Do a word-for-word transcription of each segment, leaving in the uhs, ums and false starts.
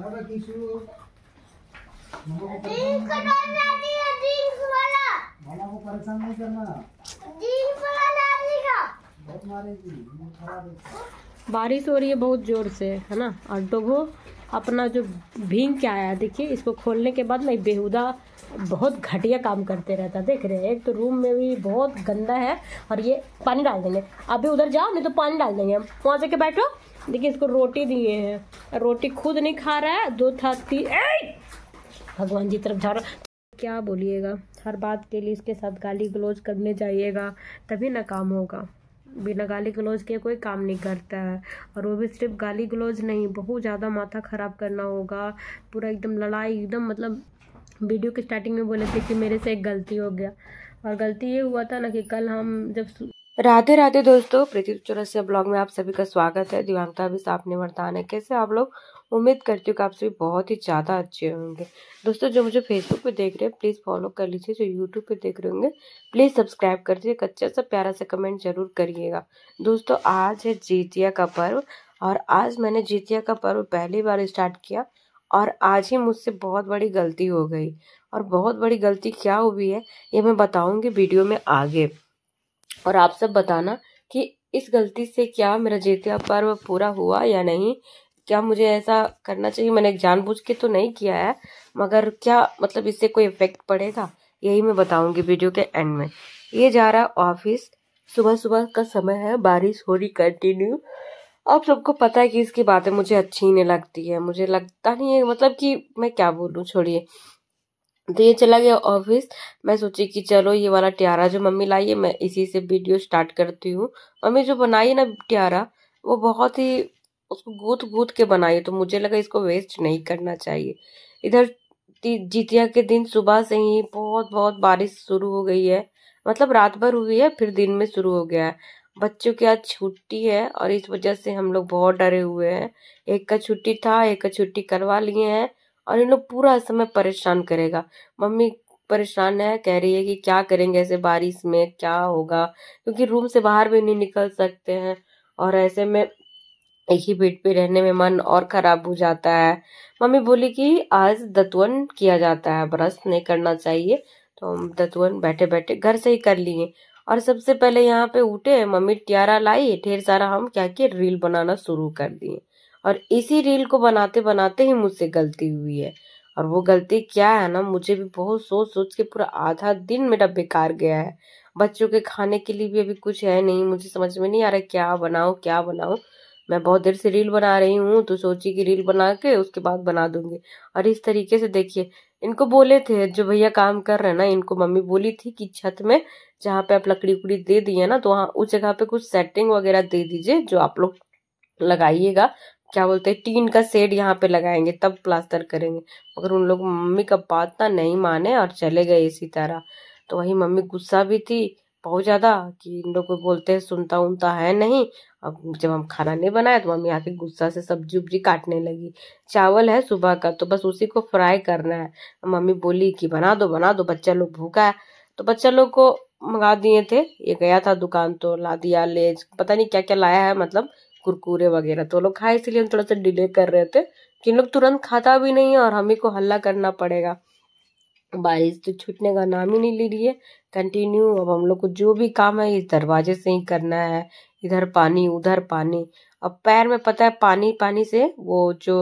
मामा को परेशान नहीं करना, बहुत मारेगी। बारिश हो रही है बहुत जोर से, है ना। और डोगो अपना जो भींग के आया, देखिए इसको खोलने के बाद मैं बेहुदा बहुत घटिया काम करते रहता, देख रहे हैं। एक तो रूम में भी बहुत गंदा है, और ये पानी डाल देंगे अभी, उधर जाओ नहीं तो पानी डाल देंगे हम। वहाँ जाके बैठो, देखिए इसको रोटी दिए हैं, रोटी खुद नहीं खा रहा है। दो था तीन, भगवान जी तरफ जा रहा। क्या बोलिएगा, हर बात के लिए इसके साथ गाली गलौज करने जाइएगा तभी ना काम होगा। बिना गाली गलौज के कोई काम नहीं करता है, और वो भी सिर्फ गाली गलौज नहीं, बहुत ज़्यादा माथा ख़राब करना होगा। पूरा एकदम लड़ाई, एकदम मतलब वीडियो के स्टार्टिंग में बोले थे कि मेरे से एक गलती हो गया, और गलती ये हुआ था ना कि कल हम जब राधे राधे दोस्तों, प्रीति चौरसिया ब्लॉग में आप सभी का स्वागत है। दिवांगता भी साफ निवर्तान है, कैसे आप लोग। उम्मीद करती हूँ कि आप सभी बहुत ही ज़्यादा अच्छे होंगे। दोस्तों जो मुझे फेसबुक पे देख रहे हैं प्लीज़ फॉलो कर लीजिए, जो यूट्यूब पे देख रहे होंगे प्लीज़ सब्सक्राइब कर दीजिए, अच्छा सा प्यारा सा कमेंट जरूर करिएगा। दोस्तों आज है जीतिया का पर्व, और आज मैंने जीतिया का पर्व पहली बार स्टार्ट किया, और आज ही मुझसे बहुत बड़ी गलती हो गई। और बहुत बड़ी गलती क्या हुई है ये मैं बताऊँगी वीडियो में आगे, और आप सब बताना कि इस गलती से क्या मेरा जीतिया पर्व पूरा हुआ या नहीं। क्या मुझे ऐसा करना चाहिए, मैंने जानबूझ के तो नहीं किया है, मगर क्या मतलब इससे कोई इफेक्ट पड़ेगा यही मैं बताऊंगी वीडियो के एंड में। ये जा रहा ऑफिस, सुबह सुबह का समय है, बारिश हो रही कंटिन्यू। आप सबको पता है कि इसकी बातें मुझे अच्छी नहीं लगती है, मुझे लगता नहीं है मतलब कि मैं क्या बोलूँ, छोड़िए। तो ये चला गया ऑफिस, मैं सोची कि चलो ये वाला टियारा जो मम्मी लाई है मैं इसी से वीडियो स्टार्ट करती हूँ। मम्मी जो बनाई है ना टियारा, वो बहुत ही उसको गूथ गूथ के बनाई, तो मुझे लगा इसको वेस्ट नहीं करना चाहिए। इधर जीतिया के दिन सुबह से ही बहुत बहुत बारिश शुरू हो गई है, मतलब रात भर हुई है फिर दिन में शुरू हो गया है। बच्चों की आज छुट्टी है, और इस वजह से हम लोग बहुत डरे हुए हैं। एक का छुट्टी था, एक का छुट्टी करवा लिए हैं, और इन लोग पूरा समय परेशान करेगा। मम्मी परेशान है, कह रही है कि क्या करेंगे ऐसे बारिश में, क्या होगा, क्योंकि रूम से बाहर भी नहीं निकल सकते हैं, और ऐसे में एक ही बेड पे रहने में मन और खराब हो जाता है। मम्मी बोली कि आज दतवन किया जाता है, ब्रश नहीं करना चाहिए, तो हम दतवन बैठे बैठे घर से ही कर लिए। और सबसे पहले यहाँ पे उठे, मम्मी टियारा लाई, ढेर सारा हम क्या किए रील बनाना शुरू कर दिए, और इसी रील को बनाते बनाते ही मुझसे गलती हुई है। और वो गलती क्या है ना, मुझे भी बहुत सोच सोच के पूरा आधा दिन मेरा बेकार गया है। बच्चों के खाने के लिए भी अभी कुछ है नहीं, मुझे समझ में नहीं आ रहा क्या बनाऊं क्या बनाऊं। मैं बहुत देर से रील बना रही हूँ, तो सोची कि रील बना के उसके बाद बना दूंगी। और इस तरीके से देखिए, इनको बोले थे जो भैया काम कर रहे हैं ना, इनको मम्मी बोली थी कि छत में जहाँ पे आप लकड़ी उकड़ी दे दी है ना, तो वहाँ उस जगह पे कुछ सेटिंग वगैरह दे दीजिए, जो आप लोग लगाइएगा क्या बोलते हैं टीन का शेड यहाँ पे लगाएंगे तब प्लास्टर करेंगे। मगर उन लोग मम्मी का बात ना नहीं माने और चले गए इसी तरह। तो वही मम्मी गुस्सा भी थी बहुत ज्यादा कि इन लोग को बोलते हैं सुनता उनता है नहीं। अब जब हम खाना नहीं बनाया तो मम्मी आके गुस्सा से सब्जी उब्जी काटने लगी। चावल है सुबह का, तो बस उसी को फ्राई करना है। मम्मी बोली कि बना दो बना दो, बच्चा लोग भूखा है। तो बच्चा लोग को मंगा दिए थे, ये गया था दुकान तो ला दिया लेज, पता नहीं क्या क्या लाया है, मतलब कुरकुरे वगैरह, तो लोग खाए, इसलिए हम थोड़ा सा डिले कर रहे थे कि इन लोग तुरंत खाता भी नहीं है और हमें को हल्ला करना पड़ेगा। बारिश तो छूटने का नाम ही नहीं ले रही है कंटिन्यू। अब हम लोग को जो भी काम है इस दरवाजे से ही करना है, इधर पानी उधर पानी। अब पैर में पता है पानी पानी से वो जो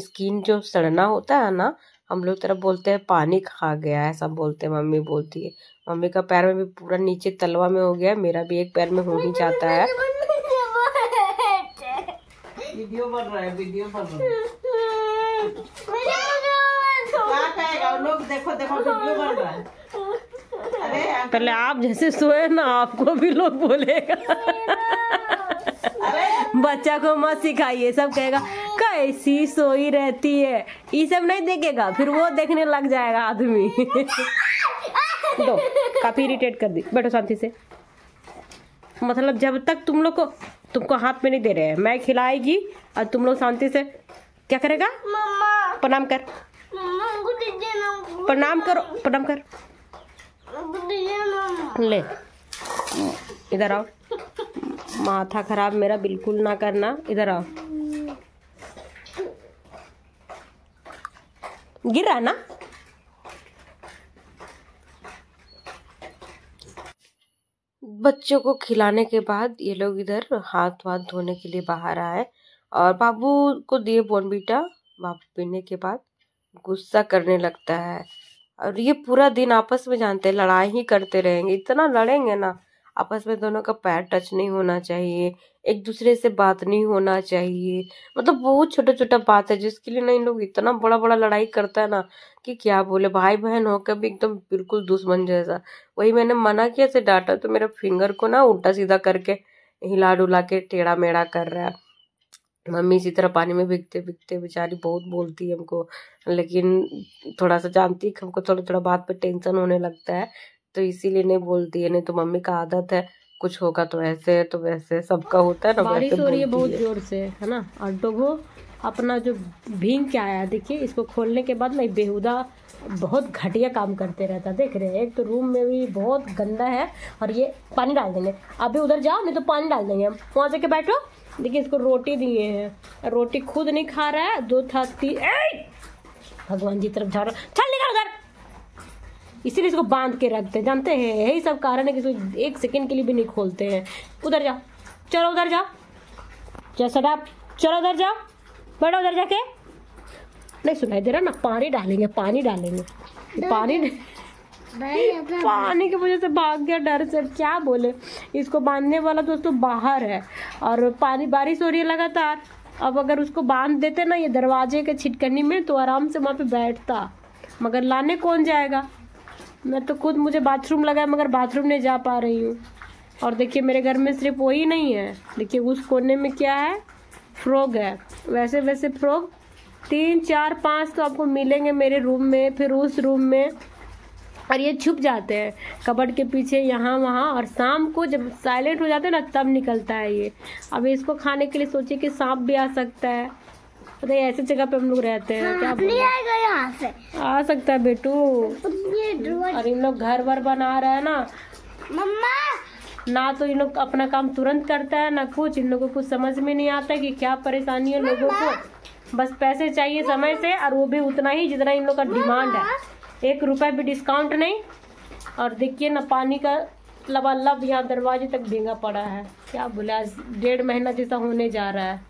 स्किन जो सड़ना होता है ना, हम लोग तरफ बोलते हैं पानी खा गया है, ऐसा बोलते हैं मम्मी बोलती है। मम्मी का पैर में भी पूरा नीचे तलवा में हो गया है, मेरा भी एक पैर में हो ही जाता है। वीडियो बन रहा है, वीडियो बन रहा है, लोग देखो देखो वीडियो बन रहा है। अरे पहले आप जैसे सोए ना आपको भी लोग बोलेगा। अरे बच्चा को मत सिखाइए, सब कहेगा कैसी सोई रहती है, ये सब नहीं देखेगा, फिर वो देखने लग जाएगा आदमी। दो काफी इरिटेट कर दी, बैठो शांति से। मतलब जब तक तुम लोग को तुमको हाथ में नहीं दे रहे हैं, मैं खिलाएगी और तुम लोग शांति से क्या करेगा। प्रणाम कर, प्रणाम करो, प्रणाम कर, ले इधर आओ। माथा खराब मेरा बिल्कुल ना करना, इधर आओ। गिर रहा है ना। बच्चों को खिलाने के बाद ये लोग इधर हाथ वाथ धोने के लिए बाहर आए और बाबू को दिए बॉर्नविटा। बाबू पीने के बाद गुस्सा करने लगता है और ये पूरा दिन आपस में जानते हैं लड़ाई ही करते रहेंगे। इतना लड़ेंगे ना आपस में, दोनों का पैर टच नहीं होना चाहिए, एक दूसरे से बात नहीं होना चाहिए। मतलब बहुत छोटा छोटा बात है जिसके लिए ना इन लोग इतना बड़ा बड़ा लड़ाई करता है ना कि क्या बोले। भाई बहन होकर भी एकदम बिल्कुल दुश्मन जैसा। वही मैंने मना किया से डांटा तो मेरा फिंगर को ना उल्टा सीधा करके हिला डुला के टेढ़ा मेढ़ा कर रहा है। मम्मी इसी तरह पानी में भीगते भीगते बेचारी बहुत बोलती है हमको, लेकिन थोड़ा सा जानती कि हमको थोड़ा थोड़ा बात पे टेंशन होने लगता है तो इसीलिए नहीं बोलती है। नहीं तो मम्मी का आदत है कुछ होगा तो ऐसे तो वैसे सबका होता है ना। बारिश हो रही है बहुत जोर से है ना। और डोगो अपना जो भींग के आया देखिए, इसको खोलने के बाद मैं बेहुदा बहुत घटिया काम करते रहता देख रहे हैं। एक तो रूम में भी बहुत गंदा है और ये पानी डाल देंगे, अभी उधर जाओ नहीं तो पानी डाल देंगे हम, वहाँ जाके बैठो। देखिए इसको रोटी दिए हैं, रोटी खुद नहीं खा रहा है। दो था भगवान जी तरफ जा रहा, चल निकल उधर। इसीलिए इसको बांध के रखते हैं जानते हैं, यही सब कारण है कि इसको एक सेकंड के लिए भी नहीं खोलते हैं। उधर जाओ, चलो उधर जाओ, चल सटाप, चलो उधर जाओ, बैठो उधर जाके। नहीं सुनाई दे रहा ना, पानी डालेंगे पानी डालेंगे पानी पानी की वजह से भाग गया डर से। क्या बोले, इसको बांधने वाला दोस्तों बाहर है और पानी बारिश हो रही है लगातार। अब अगर उसको बांध देते ना ये दरवाजे के छिटकनी में तो आराम से वहाँ पे बैठता, मगर लाने कौन जाएगा। मैं तो खुद मुझे बाथरूम लगा है मगर बाथरूम नहीं जा पा रही हूँ। और देखिए मेरे घर में सिर्फ वही नहीं है, देखिए उस कोने में क्या है, फ्रॉग है। वैसे वैसे फ्रॉग तीन चार पाँच तो आपको मिलेंगे मेरे रूम में, फिर उस रूम में। और ये छुप जाते हैं कबर्ड के पीछे यहाँ वहाँ, और शाम को जब साइलेंट हो जाते हैं ना तब निकलता है ये। अब इसको खाने के लिए सोचिए कि सांप भी आ सकता है। अरे ऐसे जगह पे हम लोग रहते हैं, क्या आएगा यहाँ से, आ सकता है बेटू। और इन लोग घर वर बना रहा है ना मम्मा, ना तो इन लोग अपना काम तुरंत करता है ना कुछ। इन लोगों को समझ में नहीं आता कि क्या परेशानी है लोगों को, बस पैसे चाहिए समय से, और वो भी उतना ही जितना इन लोग का डिमांड है, एक रुपया भी डिस्काउंट नहीं। और देखिए ना पानी का लबालब यहाँ दरवाजे तक भींगा पड़ा है। क्या बोले, आज डेढ़ महीना जैसा होने जा रहा है।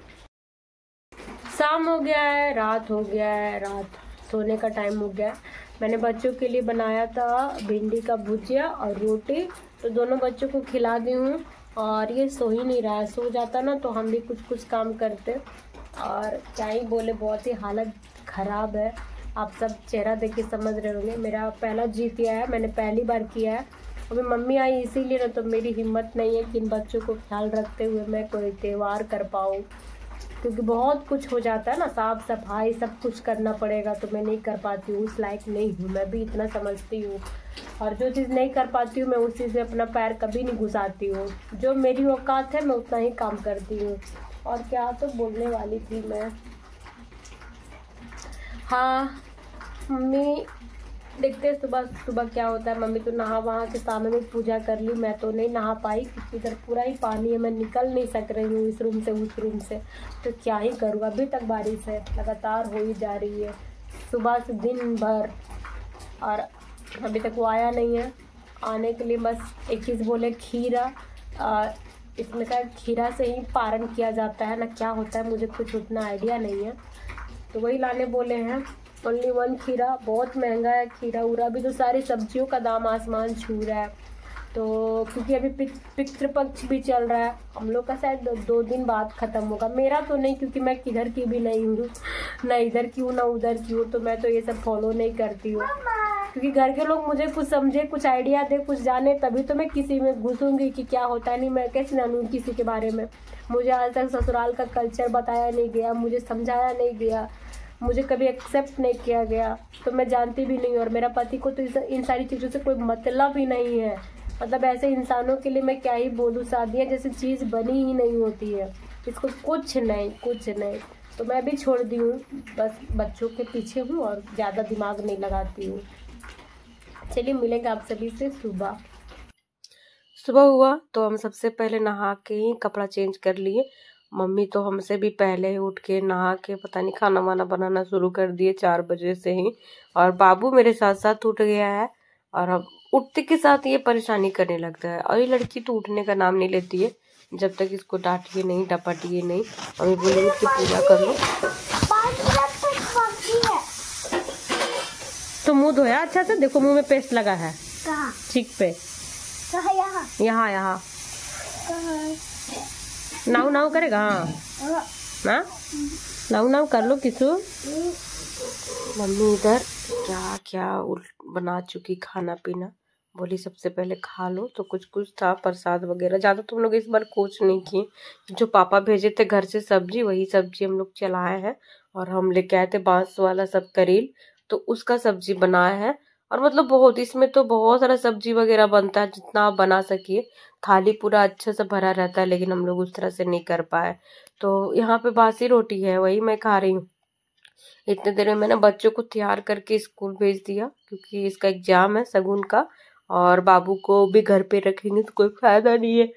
शाम हो गया है, रात हो गया है, रात सोने का टाइम हो गया है। मैंने बच्चों के लिए बनाया था भिंडी का भुजिया और रोटी, तो दोनों बच्चों को खिला दी हूँ। और ये सो ही नहीं रहा है, सो जाता ना तो हम भी कुछ कुछ काम करते। और क्या ही बोले, बहुत ही हालत ख़राब है। आप सब चेहरा देख के समझ रहे होंगे। मेरा पहला जी किया है, मैंने पहली बार किया है। अभी मम्मी आई इसीलिए ना, तो मेरी हिम्मत नहीं है कि इन बच्चों को ख्याल रखते हुए मैं कोई त्यौहार कर पाऊँ, क्योंकि बहुत कुछ हो जाता है ना, साफ सफाई सब कुछ करना पड़ेगा, तो मैं नहीं कर पाती हूँ, उस लायक नहीं हूँ, मैं भी इतना समझती हूँ। और जो चीज़ नहीं कर पाती हूँ मैं उस चीज़ में अपना पैर कभी नहीं घुसाती हूँ। जो मेरी औकात है मैं उतना ही काम करती हूँ। और क्या तो बोलने वाली थी मैं। हाँ मम्मी, देखते हैं सुबह सुबह क्या होता है। मम्मी तो नहा वहाँ के सामने में पूजा कर ली, मैं तो नहीं नहा पाई क्योंकि इधर पूरा ही पानी है, मैं निकल नहीं सक रही हूँ इस रूम से उस रूम से, तो क्या ही करूँगा। अभी तक बारिश है लगातार हो ही जा रही है सुबह से दिन भर, और अभी तक वो आया नहीं है। आने के लिए बस एक चीज़ बोले, खीरा। और इसमें क्या खीरा से ही पारण किया जाता है ना, क्या होता है मुझे कुछ उतना आइडिया नहीं है, तो वही लाने बोले हैं। ओनली वन खीरा, बहुत महंगा है खीरा उरा भी, तो सारी सब्जियों का दाम आसमान छू रहा है। तो क्योंकि अभी पितृपक्ष भी चल रहा है, हम लोग का शायद दो, दो दिन बाद ख़त्म होगा। मेरा तो नहीं, क्योंकि मैं किधर की भी नहीं हूँ, ना इधर की हूँ ना उधर की हूँ, तो मैं तो ये सब फॉलो नहीं करती हूँ। क्योंकि घर के लोग मुझे कुछ समझे, कुछ आइडिया दे, कुछ जाने, तभी तो मैं किसी में घुसूँगी कि क्या होता है। नहीं मैं कैसे जानूँ किसी के बारे में, मुझे आज तक ससुराल का कल्चर बताया नहीं गया, मुझे समझाया नहीं गया, मुझे कभी एक्सेप्ट नहीं किया गया, तो मैं जानती भी नहीं। और मेरा पति को तो इन सारी चीज़ों से कोई मतलब ही नहीं है। मतलब ऐसे इंसानों के लिए मैं क्या ही बोलूँ, शादियाँ जैसी चीज़ बनी ही नहीं होती है, इसको कुछ नहीं कुछ नहीं। तो मैं भी छोड़ दी हूँ, बस बच्चों के पीछे हूँ और ज़्यादा दिमाग नहीं लगाती हूँ। चलिए मिलेंगे आप सभी से सुबह। सुबह हुआ तो हम सबसे पहले नहा के ही कपड़ा चेंज कर लिए मम्मी तो हमसे भी पहले ही उठ के नहा के पता नहीं खाना वाना बनाना शुरू कर दिए चार बजे से ही। और बाबू मेरे साथ साथ उठ गया है और अब उठते के साथ ये परेशानी करने लगता है। और ये लड़की तो उठने का नाम नहीं लेती है जब तक इसको डांटिए नहीं डपाटिए नहीं। और ये बोले उठ के पूजा कर लो तो मुँह धोया अच्छा से। देखो मुँह में पेस्ट लगा है ठीक पे यहाँ यहाँ नाव नाव करेगा। हाँ हाँ नाव नाव कर लो किसू। मम्मी इधर क्या क्या बना चुकी खाना पीना। बोली सबसे पहले खा लो तो कुछ कुछ था प्रसाद वगैरह। ज़्यादा तुम लोग इस बार कुछ नहीं किए। जो पापा भेजे थे घर से सब्जी वही सब्जी हम लोग चलाए हैं। और हम लेके आए थे बांस वाला सब करील तो उसका सब्जी बनाया है। और मतलब बहुत इसमें तो बहुत सारा सब्जी वगैरह बनता है जितना आप बना सकिए। थाली पूरा अच्छे से भरा रहता है लेकिन हम लोग उस तरह से नहीं कर पाए। तो यहाँ पे बासी रोटी है वही मैं खा रही हूँ। इतने देर में मैंने बच्चों को तैयार करके स्कूल भेज दिया क्योंकि इसका एग्जाम है शगुन का। और बाबू को भी घर पे रखेंगे तो कोई फायदा नहीं है।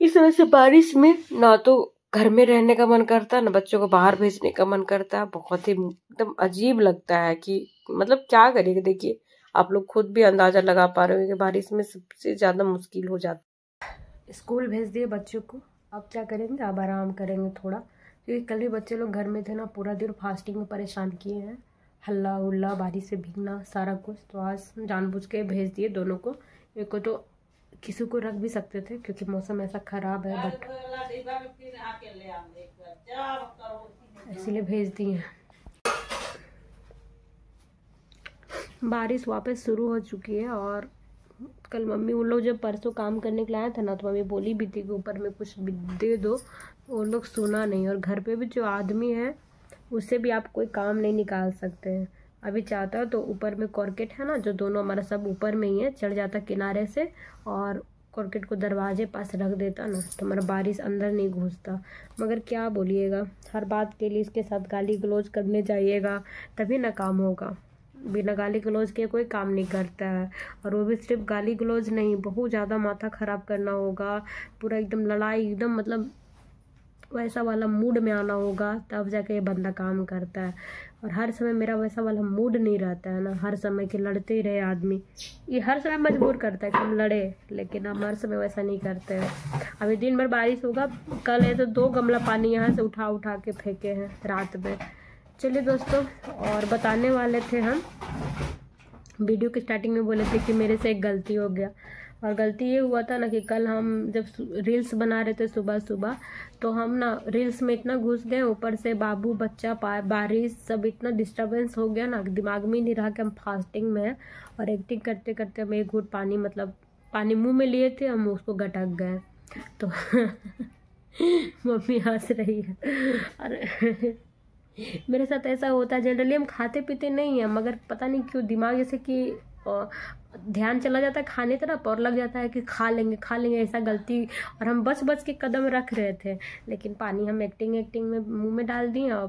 इस तरह से बारिश में ना तो घर में रहने का मन करता है ना बच्चों को बाहर भेजने का मन करता है। बहुत ही एकदम अजीब लगता है कि मतलब क्या करेंगे। देखिए आप लोग खुद भी अंदाजा लगा पा रहे हो कि बारिश में सबसे ज़्यादा मुश्किल हो जाता है। स्कूल भेज दिए बच्चों को। अब क्या करेंगे अब आराम करेंगे थोड़ा क्योंकि कल भी बच्चे लोग घर में थे ना पूरा दिन फास्टिंग में परेशान किए हैं। हल्ला उल्ला बारिश से भीगना सारा कुछ। तो आज जानबूझ के भेज दिए दोनों को। एक को तो किसी को रख भी सकते थे क्योंकि मौसम ऐसा ख़राब है बट इसीलिए भेज दिए हैं। बारिश वापस शुरू हो चुकी है। और कल मम्मी उन लोग जब परसों काम करने के लिए आया था ना तो मम्मी बोली बित्ती के ऊपर में कुछ दे दो तो उन लोग सुना नहीं। और घर पे भी जो आदमी है उससे भी आप कोई काम नहीं निकाल सकते हैं। अभी चाहता तो ऊपर में कॉर्केट है ना जो दोनों हमारा सब ऊपर में ही है चढ़ जाता किनारे से और कॉर्केट को दरवाजे पास रख देता ना तो हमारा बारिश अंदर नहीं घुसता। मगर क्या बोलिएगा हर बात के लिए इसके साथ गाली गलौज करने जाइएगा तभी ना काम होगा। बिना गाली गलौज के कोई काम नहीं करता है। और वो भी सिर्फ गाली गलौज नहीं बहुत ज़्यादा माथा ख़राब करना होगा। पूरा एकदम लड़ाई एकदम मतलब वैसा वाला मूड में आना होगा तब जाके ये बंदा काम करता है। और हर समय मेरा वैसा वाला मूड नहीं रहता है ना हर समय के लड़ते ही रहे आदमी। ये हर समय मजबूर करता है कि हम लड़े लेकिन हम हर समय वैसा नहीं करते हैं। अभी दिन भर बारिश होगा। कल है तो दो गमला पानी यहाँ से उठा उठा के फेंके हैं रात में। चलिए दोस्तों और बताने वाले थे हम वीडियो के स्टार्टिंग में बोले थे कि मेरे से एक गलती हो गया। और गलती ये हुआ था ना कि कल हम जब रील्स बना रहे थे सुबह सुबह तो हम ना रील्स में इतना घुस गए ऊपर से बाबू बच्चा पा बारिश सब इतना डिस्टर्बेंस हो गया ना दिमाग में नहीं रहा कि हम फास्टिंग में हैं। और एक्टिंग करते करते हम एक घूंट पानी मतलब पानी मुँह में लिए थे हम उसको गटक गए तो मम्मी हंस रही है। और मेरे साथ ऐसा होता है जनरली हम खाते पीते नहीं हैं मगर पता नहीं क्यों दिमाग जैसे कि ध्यान चला जाता है खाने तरफ और लग जाता है कि खा लेंगे खा लेंगे ऐसा गलती। और हम बच बच के कदम रख रहे थे लेकिन पानी हम एक्टिंग एक्टिंग में मुंह में डाल दिए और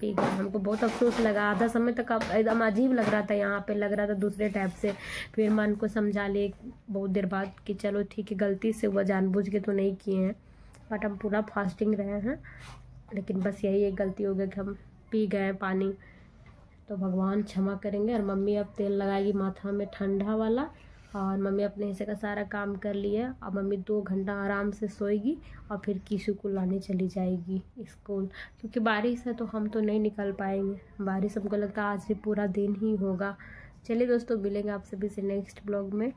पी गए। हमको बहुत अफसोस लगा आधा समय तक अब एकदम अजीब लग रहा था यहाँ पे लग रहा था दूसरे टाइप से। फिर मन को समझा लिए बहुत देर बाद कि चलो ठीक है गलती से हुआ जानबूझ के तो नहीं किए हैं बट हम पूरा फास्टिंग रहे हैं। लेकिन बस यही एक गलती हो गई कि हम पी गए पानी तो भगवान क्षमा करेंगे। और मम्मी अब तेल लगाएगी माथा में ठंडा वाला। और मम्मी अपने हिस्से का सारा काम कर लिया। अब मम्मी दो घंटा आराम से सोएगी और फिर किसी को लाने चली जाएगी स्कूल क्योंकि बारिश है तो हम तो नहीं निकल पाएंगे। बारिश हमको लगता है आज भी पूरा दिन ही होगा। चलिए दोस्तों मिलेंगे आप सभी से नेक्स्ट ब्लॉग में।